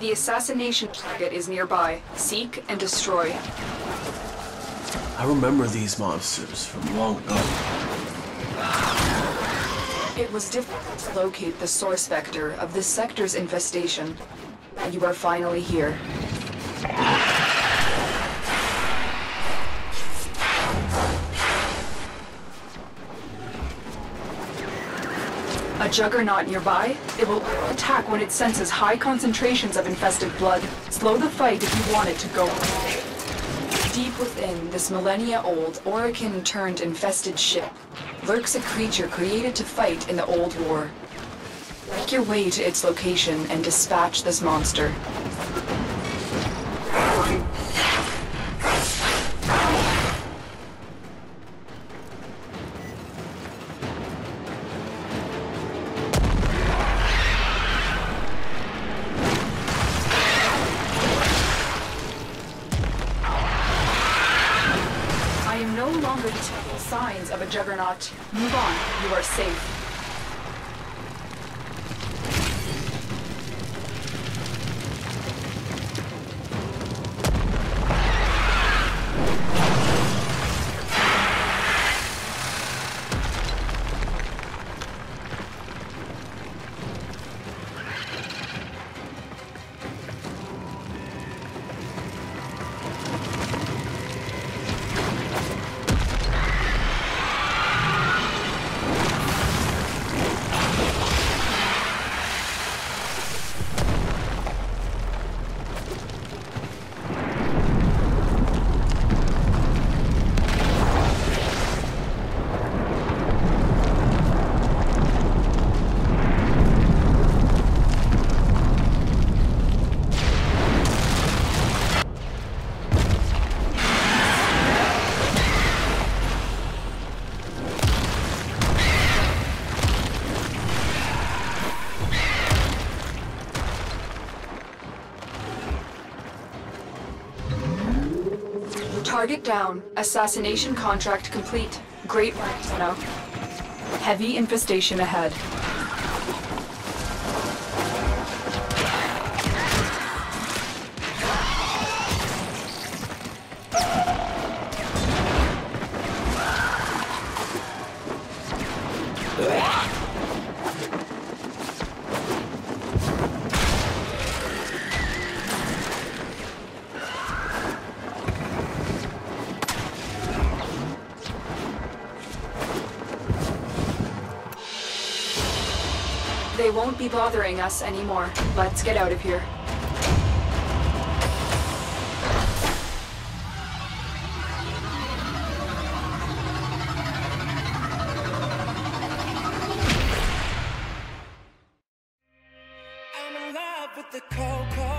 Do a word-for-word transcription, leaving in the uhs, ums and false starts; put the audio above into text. The assassination target is nearby. Seek and destroy. I remember these monsters from long ago. It was difficult to locate the source vector of this sector's infestation. You are finally here. A juggernaut nearby, it will attack when it senses high concentrations of infested blood. Slow the fight if you want it to go. Deep within this millennia-old, Orokin-turned infested ship, lurks a creature created to fight in the Old War. Make your way to its location and dispatch this monster. Signs of a juggernaut. Move on. You are safe. Target down. Assassination contract complete. Great work, Zeno. Heavy infestation ahead. They won't be bothering us anymore. Let's get out of here. I'm in love with the cocoa.